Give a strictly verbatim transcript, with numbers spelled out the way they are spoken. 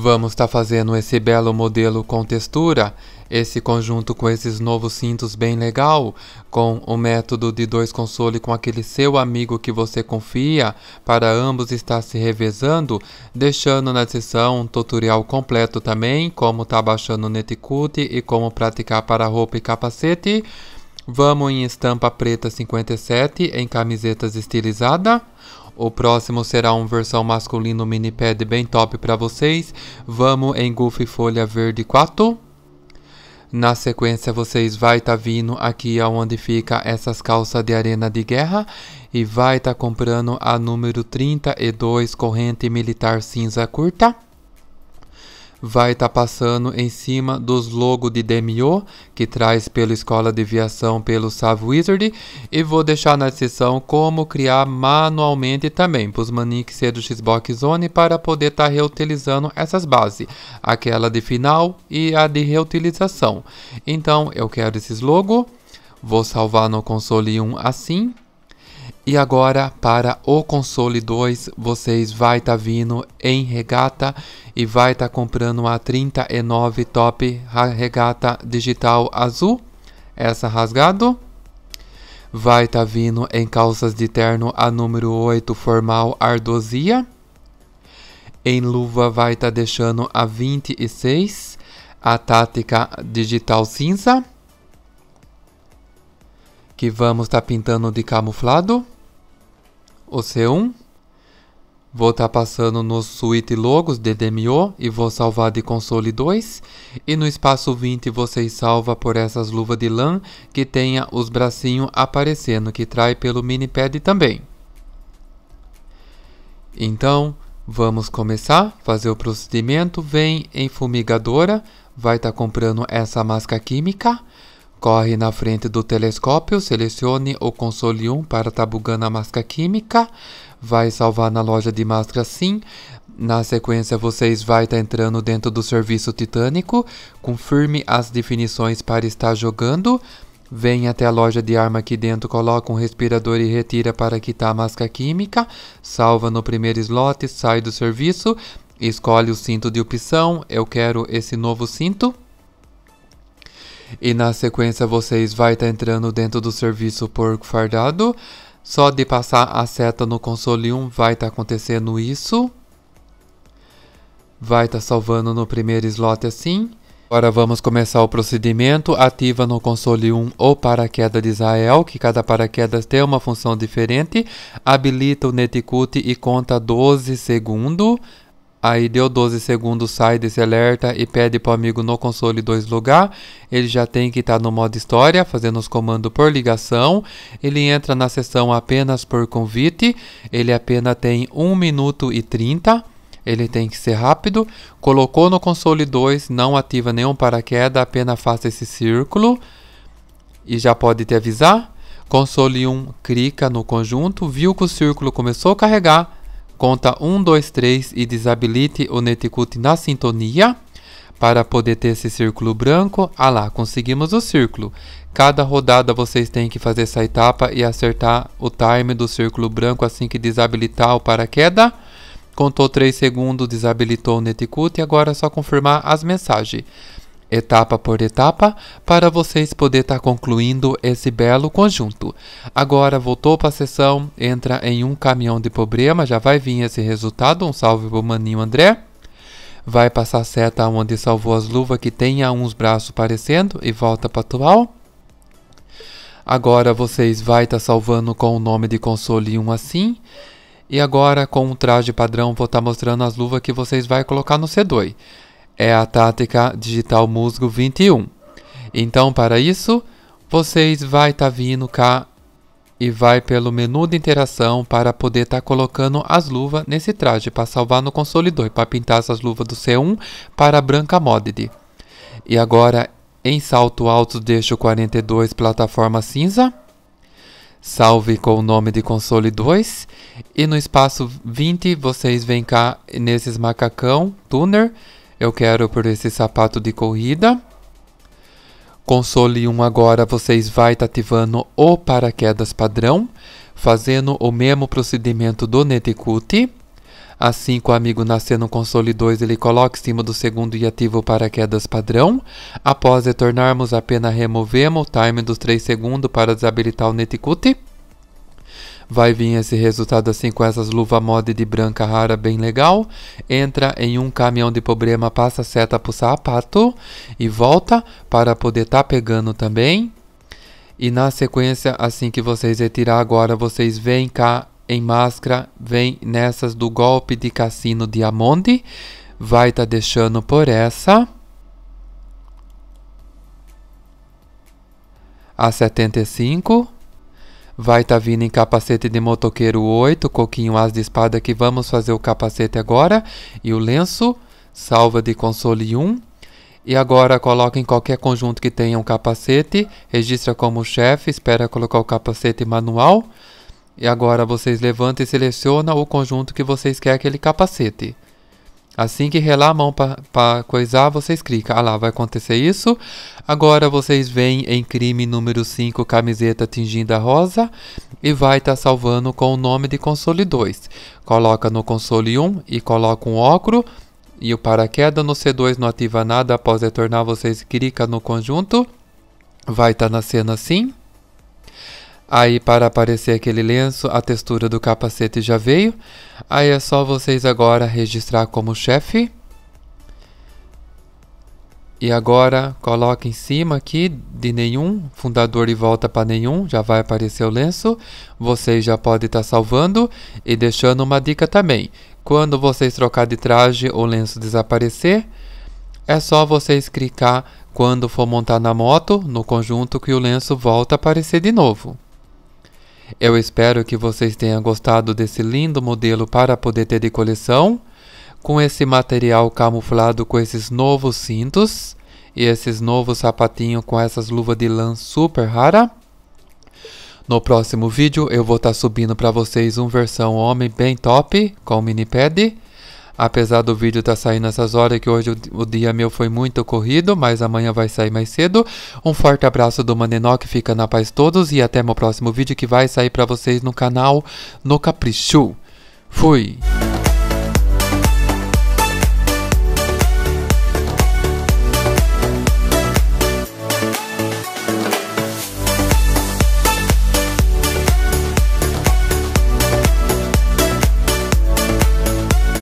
Vamos estar fazendo esse belo modelo com textura, esse conjunto com esses novos cintos bem legal, com o método de dois console com aquele seu amigo que você confia, para ambos estar se revezando, deixando na descrição um tutorial completo também, como tá baixando o Netcut e como praticar para roupa e capacete. Vamos em estampa preta cinquenta e sete, em camisetas estilizadas. O próximo será uma versão masculino mini pad bem top para vocês. Vamos em Goofy folha verde quatro. Na sequência vocês vai estar tá vindo aqui aonde fica essas calças de arena de guerra. E vai estar tá comprando a número trinta e dois corrente militar cinza curta. Vai estar tá passando em cima dos logos de D M O, que traz pela Escola de Aviação, pelo Sav Wizard. E vou deixar na descrição como criar manualmente também, para os maninhos que ser do Xbox Zone, para poder estar tá reutilizando essas bases. Aquela de final e a de reutilização. Então, eu quero esses logos. Vou salvar no console um assim. E agora para o console dois, vocês vai estar tá vindo em regata e vai estar tá comprando a trinta e nove top regata digital azul, essa rasgado. Vai estar tá vindo em calças de terno a número oito formal ardosia. Em luva vai estar tá deixando a vinte e seis, a tática digital cinza, que vamos estar tá pintando de camuflado. O C um, vou estar tá passando nos suíte logos de D M O e vou salvar de console dois. E no espaço vinte vocês salva por essas luvas de lã que tenha os bracinhos aparecendo, que trai pelo mini pad também. Então vamos começar a fazer o procedimento. Vem em fumigadora, vai estar tá comprando essa máscara química. Corre na frente do telescópio, selecione o console um para estar bugando a máscara química. Vai salvar na loja de máscara sim. Na sequência vocês vai estar entrando dentro do serviço titânico. Confirme as definições para estar jogando. Vem até a loja de arma aqui dentro, coloca um respirador e retira para quitar a máscara química. Salva no primeiro slot, sai do serviço. Escolhe o cinto de opção, eu quero esse novo cinto. E na sequência vocês vai estar tá entrando dentro do serviço porco fardado. Só de passar a seta no console um vai estar tá acontecendo isso. Vai estar tá salvando no primeiro slot assim. Agora vamos começar o procedimento. Ativa no console um o paraquedas de Israel, que cada paraquedas tem uma função diferente. Habilita o Netcut e conta doze segundos. Aí deu doze segundos, sai desse alerta e pede para o amigo no console dois logar. Ele já tem que estar tá no modo história, fazendo os comandos por ligação. Ele entra na sessão apenas por convite. Ele apenas tem um minuto e trinta. Ele tem que ser rápido. Colocou no console dois, não ativa nenhum paraquedas, apenas faça esse círculo. E já pode te avisar. Console um, clica no conjunto, viu que o círculo começou a carregar. Conta um, dois, três e desabilite o Netcut na sintonia para poder ter esse círculo branco. Ah lá, conseguimos o círculo. Cada rodada vocês têm que fazer essa etapa e acertar o time do círculo branco assim que desabilitar o paraquedas. Contou três segundos, desabilitou o Netcut e agora é só confirmar as mensagens. Etapa por etapa, para vocês poderem estar tá concluindo esse belo conjunto. Agora voltou para a sessão, entra em um caminhão de problema, já vai vir esse resultado, um salve para o maninho André. Vai passar a seta onde salvou as luvas que tem uns braços parecendo e volta para atual. Agora vocês vai estar tá salvando com o nome de console um assim. E agora com o traje padrão vou estar tá mostrando as luvas que vocês vai colocar no C dois. É a tática digital musgo vinte e um. Então para isso, vocês vai estar tá vindo cá e vai pelo menu de interação para poder estar tá colocando as luvas nesse traje para salvar no console dois, para pintar essas luvas do C um para branca modded. E agora em salto alto deixo quarenta e dois plataforma cinza. Salve com o nome de console dois e no espaço vinte vocês vêm cá nesses macacão tuner. Eu quero por esse sapato de corrida. Console um agora vocês vai estar tá ativando o paraquedas padrão, fazendo o mesmo procedimento do Netcut. Assim que o amigo nascer no console dois, ele coloca em cima do segundo e ativa o paraquedas padrão. Após retornarmos, apenas removemos o time dos três segundos para desabilitar o Netcute. Vai vir esse resultado assim com essas luvas mod de branca rara bem legal. Entra em um caminhão de problema, passa a seta pro sapato e volta para poder tá pegando também. E na sequência, assim que vocês retirar agora, vocês vêm cá em máscara, vem nessas do golpe de cassino Diamond. Vai tá deixando por essa. A setenta e cinco. Vai tá vindo em capacete de motoqueiro oito, coquinho as de espada, que vamos fazer o capacete agora. E o lenço, salva de console um. E agora coloca em qualquer conjunto que tenha um capacete, registra como chefe, espera colocar o capacete manual. E agora vocês levantam e selecionam o conjunto que vocês querem aquele capacete. Assim que relar a mão para coisar, vocês clicam. Ah lá, vai acontecer isso. Agora vocês vêm em crime número cinco, camiseta tingida rosa. E vai estar tá salvando com o nome de console dois. Coloca no console um e coloca um óculo. E o paraquedas no C dois não ativa nada. Após retornar, vocês clicam no conjunto. Vai estar tá na cena assim. Aí para aparecer aquele lenço, a textura do capacete já veio. Aí é só vocês agora registrar como chefe. E agora coloca em cima aqui de nenhum, fundador e volta para nenhum, já vai aparecer o lenço. Vocês já podem estar salvando e deixando uma dica também. Quando vocês trocar de traje o lenço desaparecer, é só vocês clicar quando for montar na moto, no conjunto, que o lenço volta a aparecer de novo. Eu espero que vocês tenham gostado desse lindo modelo para poder ter de coleção, com esse material camuflado, com esses novos cintos e esses novos sapatinhos com essas luvas de lã super rara. No próximo vídeo eu vou estar subindo para vocês uma versão homem bem top com mini pad. Apesar do vídeo estar saindo essas horas, que hoje o dia meu foi muito corrido, mas amanhã vai sair mais cedo. Um forte abraço do Manenoc, fica na paz todos e até meu próximo vídeo que vai sair para vocês no canal No Capricho. Fui!